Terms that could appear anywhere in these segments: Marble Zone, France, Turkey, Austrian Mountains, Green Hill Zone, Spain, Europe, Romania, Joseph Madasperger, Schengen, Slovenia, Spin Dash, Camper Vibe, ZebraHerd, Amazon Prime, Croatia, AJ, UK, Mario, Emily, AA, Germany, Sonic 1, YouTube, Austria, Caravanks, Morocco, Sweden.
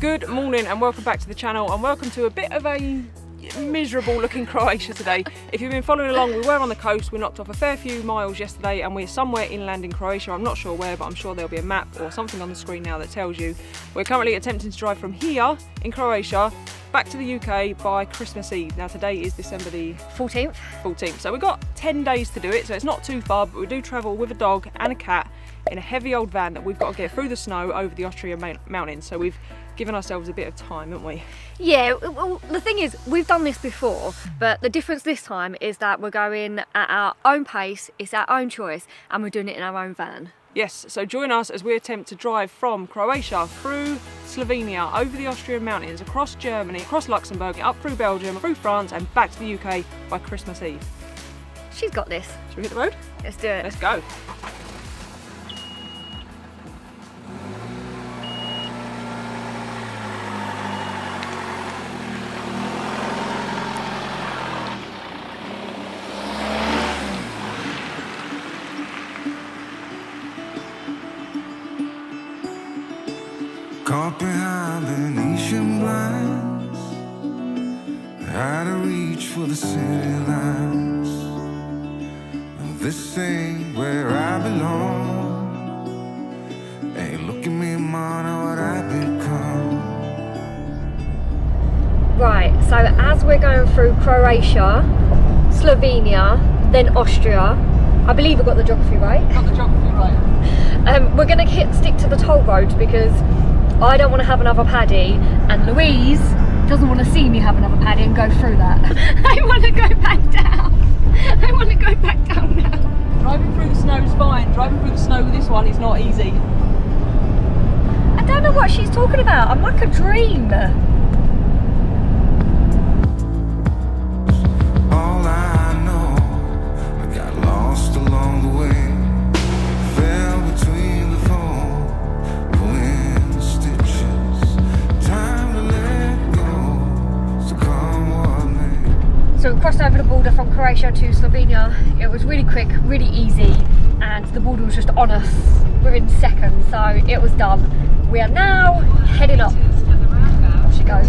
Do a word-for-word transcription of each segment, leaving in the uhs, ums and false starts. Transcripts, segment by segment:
Good morning and welcome back to the channel, and welcome to a bit of a miserable looking Croatia today. If you've been following along, we were on the coast, we knocked off a fair few miles yesterday and we're somewhere inland in Croatia. I'm not sure where, but I'm sure there'll be a map or something on the screen now that tells you. We're currently attempting to drive from here in Croatia back to the U K by Christmas Eve. Now today is December the fourteenth. fourteenth. So we've got ten days to do it, so it's not too far, but we do travel with a dog and a cat in a heavy old van that we've got to get through the snow over the Austrian Mountains. So we've given ourselves a bit of time, haven't we? Yeah, well, the thing is, we've done this before, but the difference this time is that we're going at our own pace, it's our own choice, and we're doing it in our own van. Yes, so join us as we attempt to drive from Croatia through Slovenia, over the Austrian mountains, across Germany, across Luxembourg, up through Belgium, through France, and back to the U K by Christmas Eve. She's got this. Should we hit the road? Let's do it. Let's go. Caught behind Venetian blinds, out of reach for the city lights. This ain't where I belong. Hey, look at me, Mona, what I become. Right, so as we're going through Croatia, Slovenia, then Austria, I believe we've got the geography right. Got the geography right. Um, we're going to stick to the toll road because I don't want to have another paddy, and Louise doesn't want to see me have another paddy and go through that. I want to go back down. I want to go back down now. Driving through the snow is fine. Driving through the snow with this one is not easy. I don't know what she's talking about. I'm like a dream. All I know, I got lost along the way. Fell between the So we crossed over the border from Croatia to Slovenia. It was really quick, really easy, and the border was just on us within seconds, so it was done. We are now heading up. Off she goes.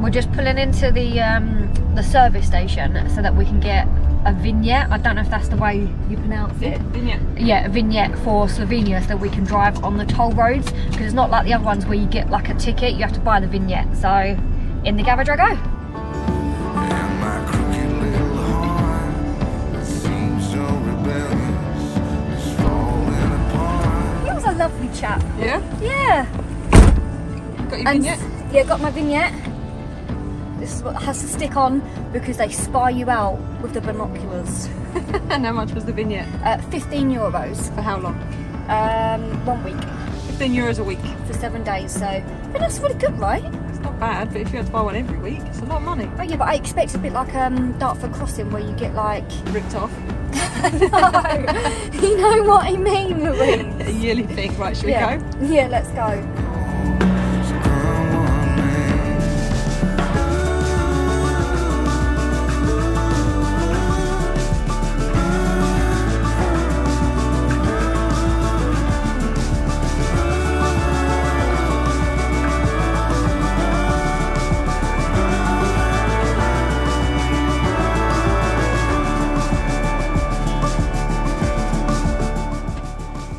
We're just pulling into the um, the service station so that we can get a vignette. I don't know if that's the way you pronounce it. Vignette. Yeah, a vignette for Slovenia so that we can drive on the toll roads, because it's not like the other ones where you get like a ticket, you have to buy the vignette. So in the garage I go. Lovely chap. Yeah? Yeah. Got your vignette? And, yeah, got my vignette. This is what has to stick on because they spy you out with the binoculars. And how much was the vignette? Uh, fifteen euros. For how long? Um, one week. fifteen euros a week? For seven days, so. But that's really good, right? It's not bad, but if you had to buy one every week, it's a lot of money. Oh yeah, but I expect a bit like um, Dartford Crossing where you get like... ripped off. No, you know what I mean, Louise. A yearly thing, right? Should we yeah. go? Yeah, let's go.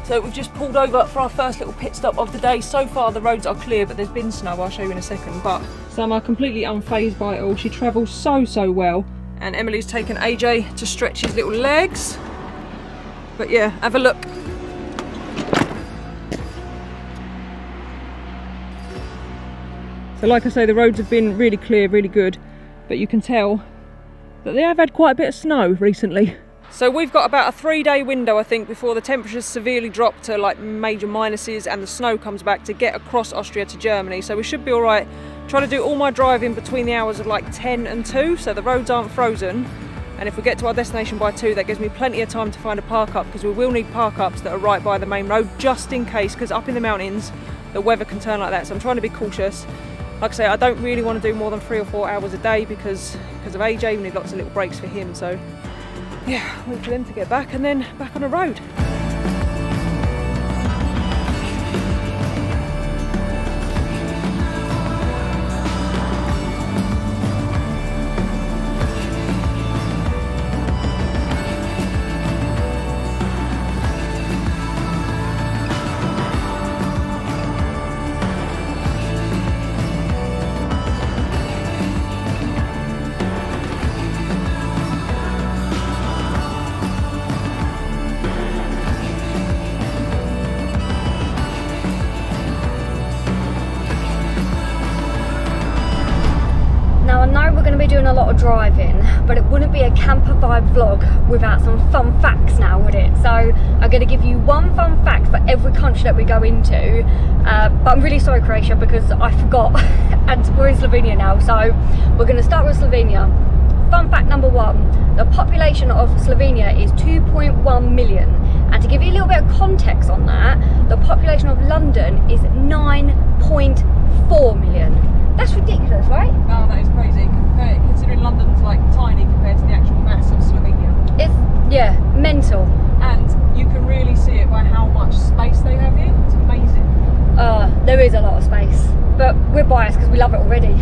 So we've just pulled over for our first little pit stop of the day. So far the roads are clear, but there's been snow, I'll show you in a second. But Sam are completely unfazed by it all. She travels so, so well. And Emily's taken A J to stretch his little legs. But yeah, have a look. So like I say, the roads have been really clear, really good. But you can tell that they have had quite a bit of snow recently. So we've got about a three day window I think before the temperatures severely drop to like major minuses and the snow comes back to get across Austria to Germany, so we should be alright. Try to do all my driving between the hours of like ten and two so the roads aren't frozen, and if we get to our destination by two that gives me plenty of time to find a park up, because we will need park ups that are right by the main road just in case, because up in the mountains the weather can turn like that, so I'm trying to be cautious. Like I say, I don't really want to do more than three or four hours a day because, because of A J, we need lots of little breaks for him, so yeah, wait for them to get back and then back on the road. know we're going to be doing a lot of driving, but it wouldn't be a camper vibe vlog without some fun facts now, would it? So I'm going to give you one fun fact for every country that we go into, uh, but I'm really sorry Croatia because I forgot and we're in Slovenia now, so we're going to start with Slovenia. Fun fact number one, the population of Slovenia is two point one million, and to give you a little bit of context on that, the population of London is nine point four million. That's ridiculous, right? Oh, that is crazy, Compare, considering London's like tiny compared to the actual mass of Slovenia. It's, yeah, mental. And you can really see it by how much space they have here. It's amazing. Uh, there is a lot of space, but we're biased because we love it already.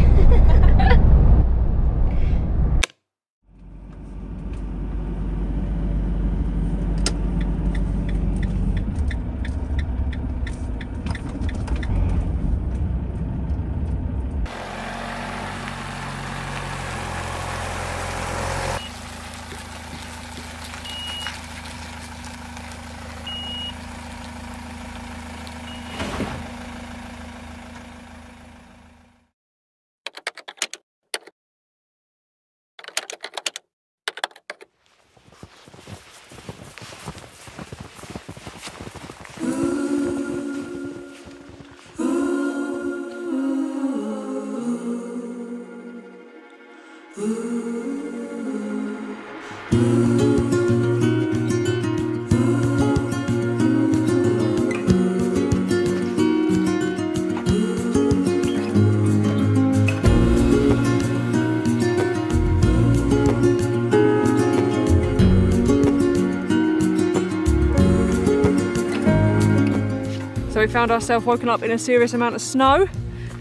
We found ourselves woken up in a serious amount of snow.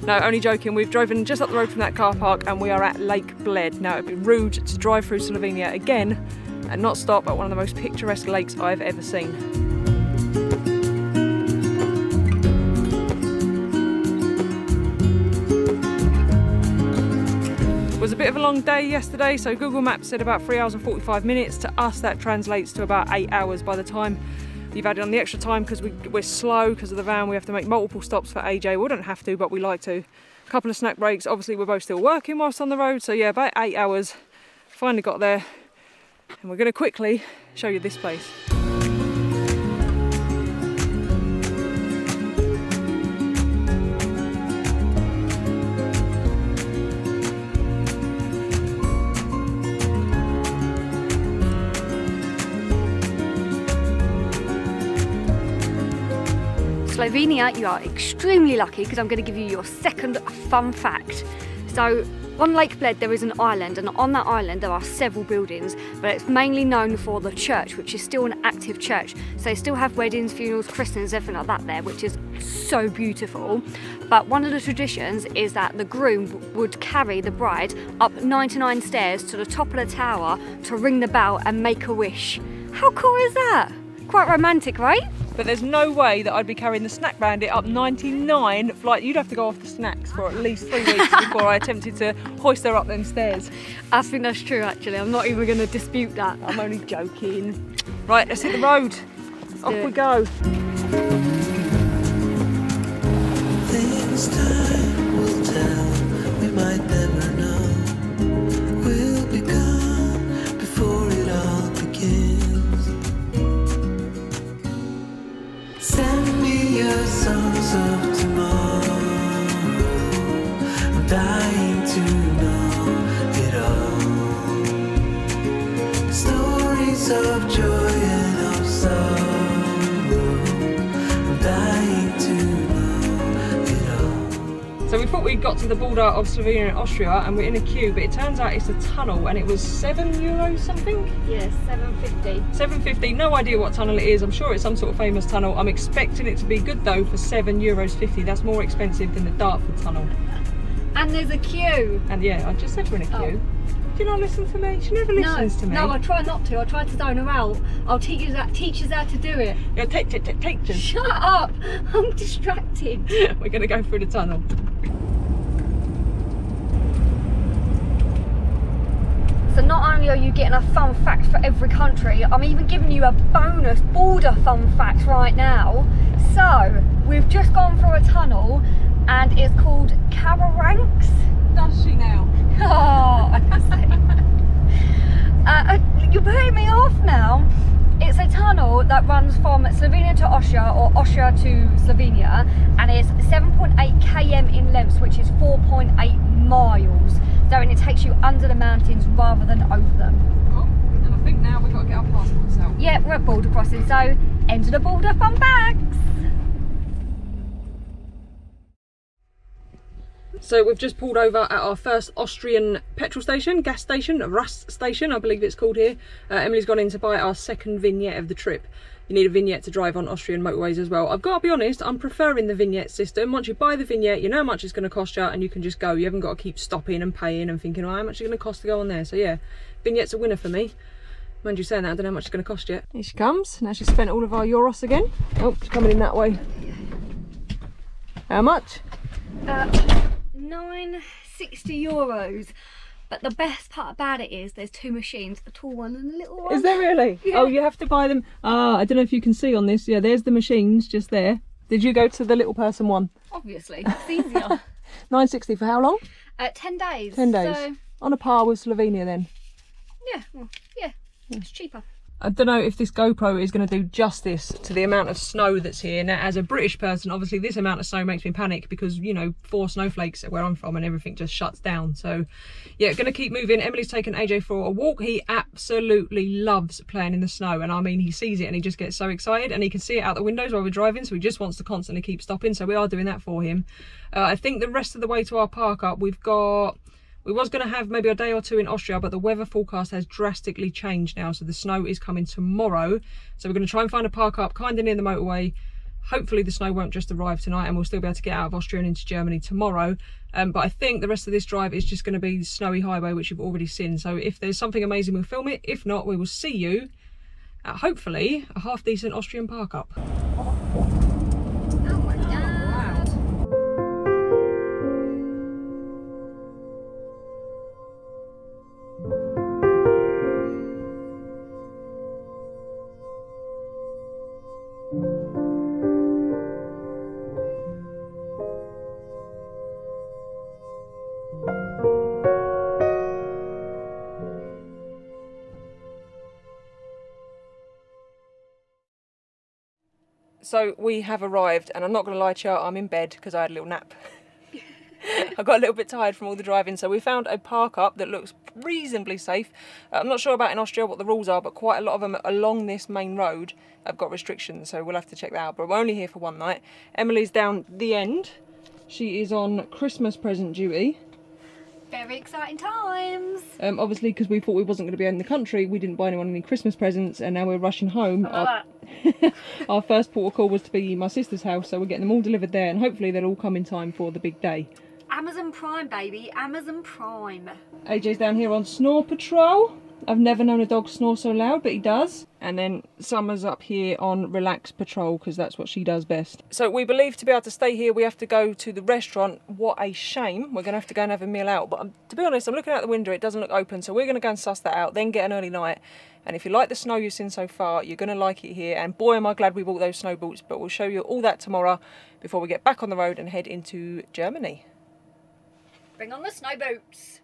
No, only joking, we've driven just up the road from that car park and we are at Lake Bled. Now it'd be rude to drive through Slovenia again and not stop at one of the most picturesque lakes I've ever seen. It was a bit of a long day yesterday, so Google Maps said about three hours and forty-five minutes. To us that translates to about eight hours by the time you've added on the extra time because we, we're slow because of the van. We have to make multiple stops for A J. We don't have to, but we like to. A couple of snack breaks. Obviously, we're both still working whilst on the road. So yeah, about eight hours. Finally got there. And we're going to quickly show you this place. Slovenia, you are extremely lucky because I'm going to give you your second fun fact. So on Lake Bled there is an island, and on that island there are several buildings, but it's mainly known for the church, which is still an active church. So they still have weddings, funerals, christenings, everything like that there, which is so beautiful. But one of the traditions is that the groom would carry the bride up ninety-nine stairs to the top of the tower to ring the bell and make a wish. How cool is that? Quite romantic, right? But there's no way that I'd be carrying the snack bandit up ninety-nine flight. You'd have to go off the snacks for at least three weeks before I attempted to hoist her up them stairs. I think that's true actually, I'm not even going to dispute that. I'm only joking. Right, let's hit the road. Let's off we go. Things time will tell, we might never know. We'll be gone before it all begins. Send me your songs of tomorrow, I'm dying to know it all. Stories of joy and of sorrow, I'm dying to know it all. So we thought we got to the border of Slovenia and Austria and we're in a queue, but it turns out it's a tunnel and it was seven euros something? Yes, seven fifty. seven fifty, no idea what tunnel it is. I'm sure it's some sort of famous tunnel. I'm expecting it to be good though for seven euros fifty. That's more expensive than the Dartford tunnel. And there's a queue. And yeah, I just said we're in a queue. Oh. Do you not listen to me? She never listens no, to me. No, I try not to. I try to zone her out. I'll teach you that teachers how to do it. Yeah, teach it, teach it. Shut up! I'm distracted. We're gonna go through the tunnel. So not only are you getting a fun fact for every country, I'm even giving you a bonus border fun fact right now. So, we've just gone through a tunnel and it's called Caravanks. Does she now? Oh, honestly. uh, you're putting me off now. It's a tunnel that runs from Slovenia to Austria, or Austria to Slovenia, and it's seven point eight K M in length, which is four point eight miles. So, and it takes you under the mountains rather than over them. Oh, and I think now we've got to get our passports out. Yeah, we're at border crossing, so end of the border, fun bags. So we've just pulled over at our first Austrian petrol station, gas station, Rust station, I believe it's called here. Uh, Emily's gone in to buy our second vignette of the trip. You need a vignette to drive on Austrian motorways as well. I've got to be honest, I'm preferring the vignette system. Once you buy the vignette, you know how much it's going to cost you and you can just go. You haven't got to keep stopping and paying and thinking, well, how much is it going to cost to go on there? So yeah, vignette's a winner for me. Mind you saying that, I don't know how much it's going to cost yet. Here she comes. Now she's spent all of our euros again. Oh, she's coming in that way. How much? Uh, nine sixty euros, but the best part about it is there's two machines, a tall one and a little one. Is there really? Yeah. Oh, you have to buy them. Ah, I don't know if you can see on this. Yeah, there's the machines just there. Did you go to the little person one? Obviously, it's easier. nine sixty for how long? Uh, ten days. ten days. So... on a par with Slovenia then? Yeah, well, yeah, yeah, it's cheaper. I don't know if this GoPro is going to do justice to the amount of snow that's here. Now, as a British person, obviously this amount of snow makes me panic because, you know, four snowflakes where I'm from and everything just shuts down. So, yeah, going to keep moving. Emily's taken A J for a walk. He absolutely loves playing in the snow. And I mean, he sees it and he just gets so excited and he can see it out the windows while we're driving. So he just wants to constantly keep stopping. So we are doing that for him. Uh, I think the rest of the way to our park up, we've got... we was going to have maybe a day or two in Austria, but the weather forecast has drastically changed now. So the snow is coming tomorrow. So we're going to try and find a park up kind of near the motorway. Hopefully the snow won't just arrive tonight and we'll still be able to get out of Austria and into Germany tomorrow. Um, but I think the rest of this drive is just going to be the snowy highway, which you've already seen. So if there's something amazing, we'll film it. If not, we will see you at hopefully a half decent Austrian park up. So we have arrived, and I'm not going to lie to you, I'm in bed because I had a little nap. I got a little bit tired from all the driving, so we found a park up that looks reasonably safe. Uh, I'm not sure about in Austria what the rules are, but quite a lot of them along this main road have got restrictions, so we'll have to check that out. But we're only here for one night. Emily's down the end. She is on Christmas present duty. Very exciting times. Um, obviously, because we thought we wasn't going to be in the country, we didn't buy anyone any Christmas presents, and now we're rushing home. Our, our first port of call was to be my sister's house, so we're getting them all delivered there, and hopefully they'll all come in time for the big day. Amazon Prime, baby. Amazon Prime. A J's down here on Snore Patrol. I've never known a dog snore so loud, but he does. And then Summer's up here on Relax Patrol, because that's what she does best. So we believe to be able to stay here, we have to go to the restaurant. What a shame. We're going to have to go and have a meal out. But um, to be honest, I'm looking out the window. It doesn't look open. So we're going to go and suss that out, then get an early night. And if you like the snow you've seen so far, you're going to like it here. And boy, am I glad we bought those snow boots. But we'll show you all that tomorrow before we get back on the road and head into Germany. Bring on the snow boots.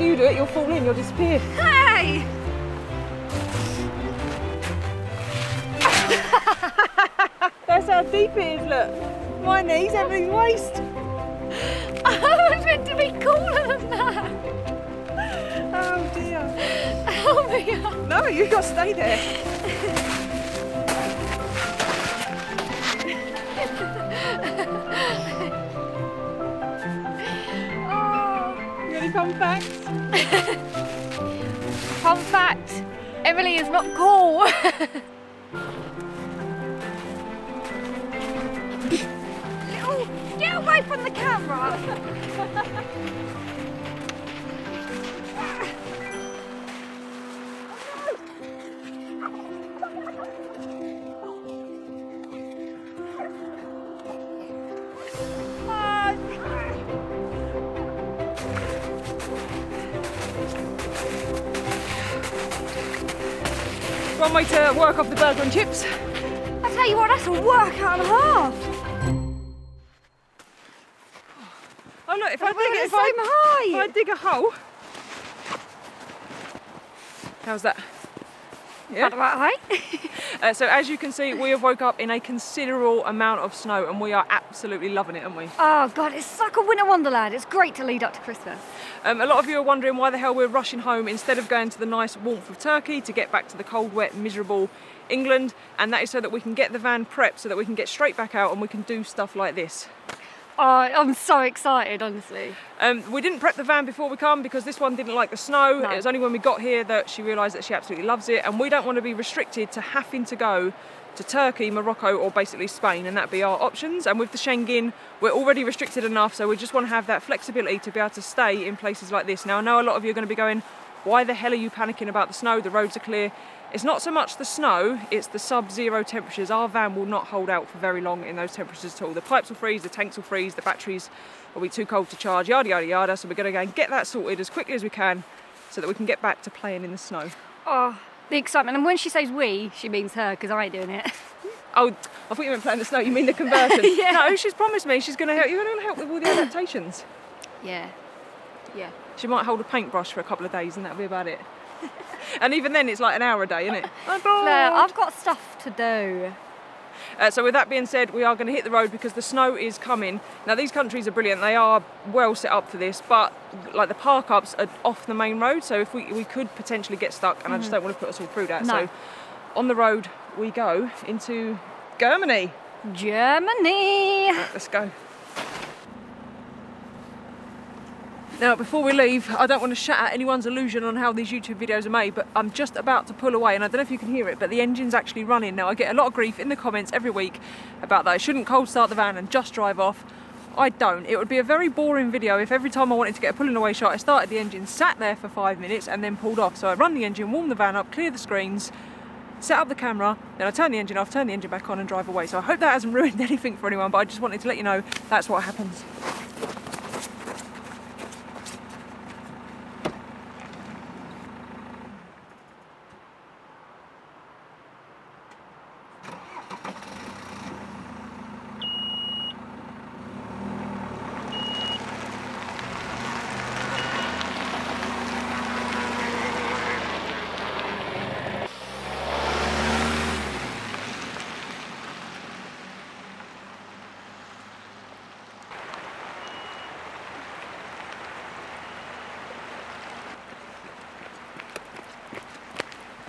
You do it, you'll fall in, you'll disappear. Hey! That's how deep it is, look. My knees, Emily's waist. I was meant to be cooler than that. Oh dear. Help me up. No, you've got to stay there. Oh. You got any fun facts? Fun fact. Emily is not cool. Get away from the camera! One way to work off the burger and chips. I tell you what, that's a workout and a half. If I, dig it, if, I, if I dig a hole. How's that? Yeah. About right. uh, so as you can see, we have woke up in a considerable amount of snow and we are absolutely loving it, aren't we? Oh God, it's like a winter wonderland. It's great to lead up to Christmas. Um, a lot of you are wondering why the hell we're rushing home instead of going to the nice warmth of Turkey to get back to the cold, wet, miserable England. And that is so that we can get the van prepped so that we can get straight back out and we can do stuff like this. Oh, I'm so excited, honestly. Um, we didn't prep the van before we come because this one didn't like the snow. No. It was only when we got here that she realised that she absolutely loves it, and we don't want to be restricted to having to go to Turkey, Morocco or basically Spain, and that'd be our options. And with the Schengen, we're already restricted enough, so we just want to have that flexibility to be able to stay in places like this. Now, I know a lot of you are going to be going, why the hell are you panicking about the snow? The roads are clear. It's not so much the snow, it's the sub-zero temperatures. Our van will not hold out for very long in those temperatures at all. The pipes will freeze, the tanks will freeze, the batteries will be too cold to charge, yada, yada, yada. So we're gonna go and get that sorted as quickly as we can so that we can get back to playing in the snow. Oh, the excitement. And when she says we, she means her, because I ain't doing it. Oh, I thought you meant playing the snow, you mean the conversion. Yeah. No, she's promised me she's gonna help, you're gonna help with all the adaptations. Yeah, yeah. She might hold a paintbrush for a couple of days and that'll be about it. And even then, it's like an hour a day, isn't it? I'm bored. No, I've got stuff to do. Uh, so with that being said, we are going to hit the road because the snow is coming. Now, these countries are brilliant. They are well set up for this, but like the park-ups are off the main road, so if we, we could potentially get stuck, and mm-hmm. I just don't want to put us all through that. No. So on the road we go into Germany. Germany! Right, let's go. Now, before we leave, I don't want to shatter anyone's illusion on how these YouTube videos are made, but I'm just about to pull away, and I don't know if you can hear it, but the engine's actually running. Now, I get a lot of grief in the comments every week about that. I shouldn't cold start the van and just drive off. I don't. It would be a very boring video if every time I wanted to get a pulling away shot, I started the engine, sat there for five minutes, and then pulled off. So I run the engine, warm the van up, clear the screens, set up the camera, then I turn the engine off, turn the engine back on, and drive away. So I hope that hasn't ruined anything for anyone, but I just wanted to let you know that's what happens.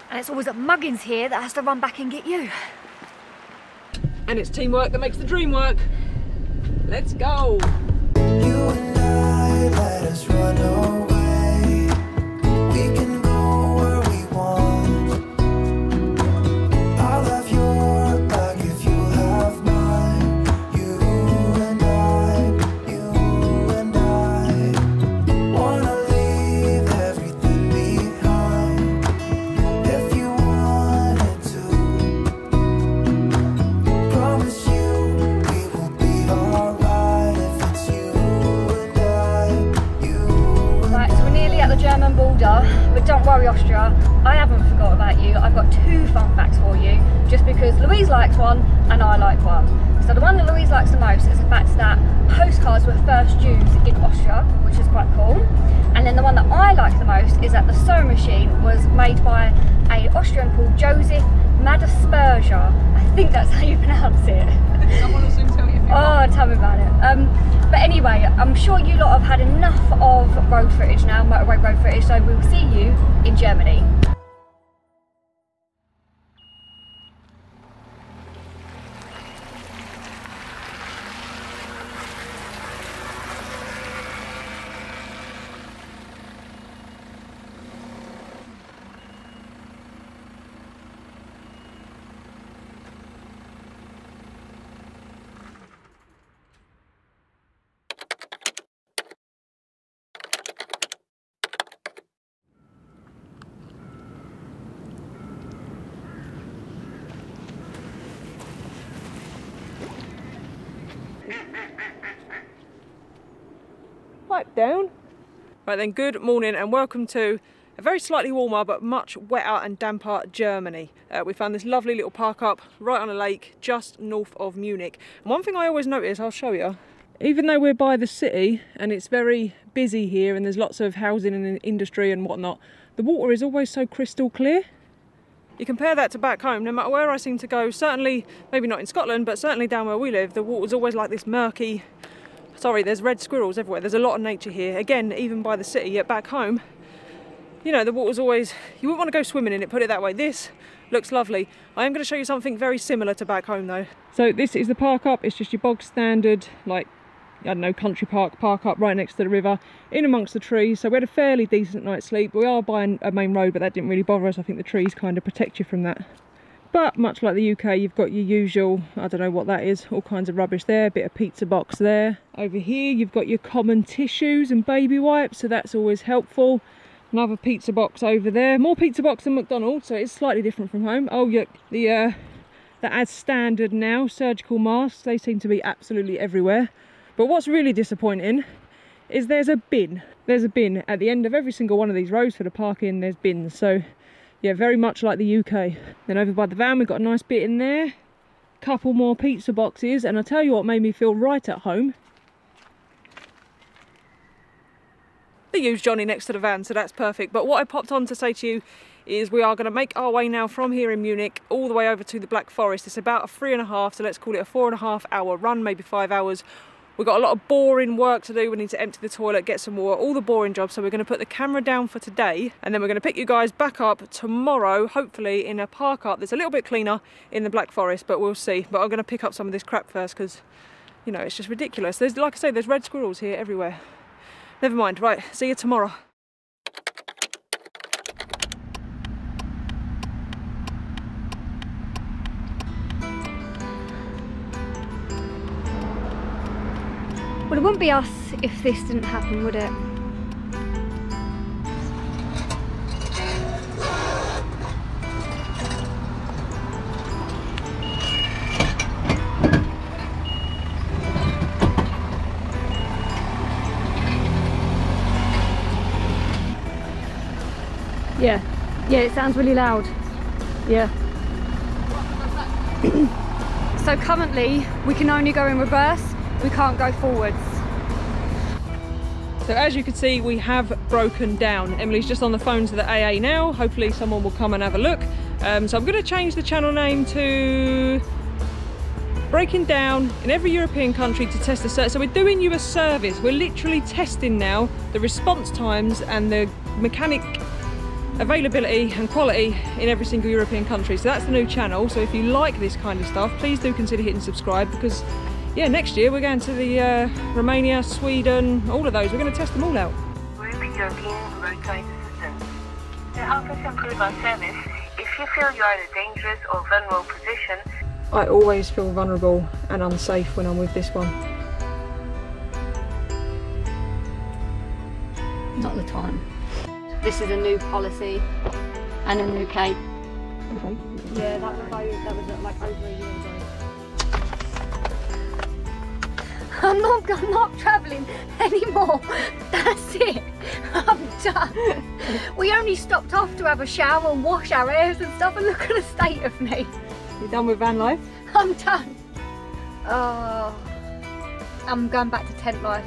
And it's always at Muggins here that has to run back and get you. And it's teamwork that makes the dream work. Let's go. You and I, let us run away. We can go where we want. I'll have your back if you have mine. You and I, you and I. Wanna leave everything behind. But don't worry, Austria, I haven't forgot about you. I've got two fun facts for you, just because Louise likes one and I like one. So the one that Louise likes the most is the fact that postcards were first used in Austria, which is quite cool. And then the one that I like the most is that the sewing machine was made by an Austrian called Joseph Madasperger. I think that's how you pronounce it. I want to soon tell you. Oh, tell me about it. Um, but anyway, I'm sure you lot have had enough of road footage now, motorway road footage, so we'll see you in Germany. Down. Right then, good morning and welcome to a very slightly warmer but much wetter and damper Germany. Uh, we found this lovely little park up right on a lake just north of Munich. And one thing I always notice, I'll show you, even though we're by the city and it's very busy here and there's lots of housing and industry and whatnot, the water is always so crystal clear. You compare that to back home, no matter where I seem to go, certainly, maybe not in Scotland, but certainly down where we live, the water's always like this murky. Sorry, there's red squirrels everywhere. There's a lot of nature here. Again, even by the city, yet back home, you know, the water's always, you wouldn't want to go swimming in it, put it that way. This looks lovely. I am going to show you something very similar to back home though. So this is the park up. It's just your bog standard, like, I don't know, country park, park up right next to the river, in amongst the trees. So we had a fairly decent night's sleep. We are by a main road, but that didn't really bother us. I think the trees kind of protect you from that. But much like the U K, you've got your usual, I don't know what that is, all kinds of rubbish there, a bit of pizza box there. Over here you've got your common tissues and baby wipes, so that's always helpful. Another pizza box over there, more pizza box than McDonald's, so it's slightly different from home. Oh yeah, the, uh, the as standard now, surgical masks, they seem to be absolutely everywhere. But what's really disappointing is there's a bin. There's a bin at the end of every single one of these roads for the parking, there's bins. So. Yeah, very much like the U K. Then over by the van, we've got a nice bit in there. Couple more pizza boxes, and I tell you what made me feel right at home. They use Johnny next to the van, so that's perfect. But what I popped on to say to you is we are going to make our way now from here in Munich all the way over to the Black Forest. It's about a three and a half, so let's call it a four and a half hour run, maybe five hours. We've got a lot of boring work to do. We need to empty the toilet, get some water, all the boring jobs. So we're going to put the camera down for today and then we're going to pick you guys back up tomorrow, hopefully in a park up that's a little bit cleaner in the Black Forest, but we'll see. But I'm going to pick up some of this crap first because, you know, it's just ridiculous. There's, like I say, there's red squirrels here everywhere. Never mind. Right, see you tomorrow. Well, it wouldn't be us if this didn't happen, would it? Yeah, yeah, it sounds really loud. Yeah. So currently, we can only go in reverse. We can't go forwards. So as you can see, we have broken down. Emily's just on the phone to the A A now. Hopefully someone will come and have a look. Um, so I'm going to change the channel name to Breaking Down in Every European Country to Test the Service. So we're doing you a service. We're literally testing now the response times and the mechanic availability and quality in every single European country. So that's the new channel. So if you like this kind of stuff, please do consider hitting subscribe because yeah, next year we're going to the uh, Romania, Sweden, all of those. We're going to test them all out. We're the European roadside assistance. To help us improve our service, if you feel you're in a dangerous or vulnerable position... I always feel vulnerable and unsafe when I'm with this one. Not the time. This is a new policy and a new cake. Okay. Yeah, that was, that was like over a year ago. I'm not, I'm not travelling anymore. That's it. I'm done. We only stopped off to have a shower and wash our hairs and stuff, and look at the state of me. You done with van life? I'm done. Oh, I'm going back to tent life.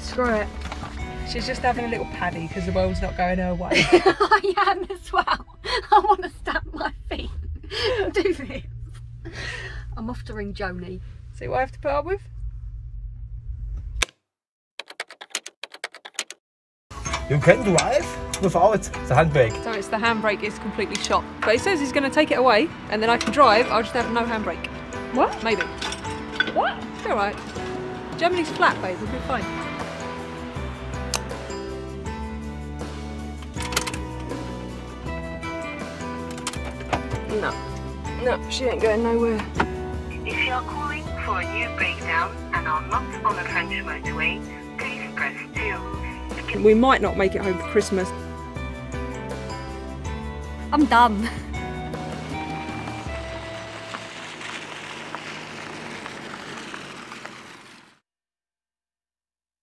Screw it. She's just having a little paddy because the world's not going her way. I am as well. I want to stamp my feet. Do this. I'm off to ring Joni. See what I have to put up with? You can drive without the handbrake. So it's the handbrake is completely shot. But he says he's going to take it away and then I can drive, I'll just have no handbrake. What? Maybe. What? It's alright. Germany's flat, babe, we'll be fine. No. No, she ain't going nowhere. If you are calling for a new breakdown and are not on the French motorway, please press two. We might not make it home for Christmas. I'm done.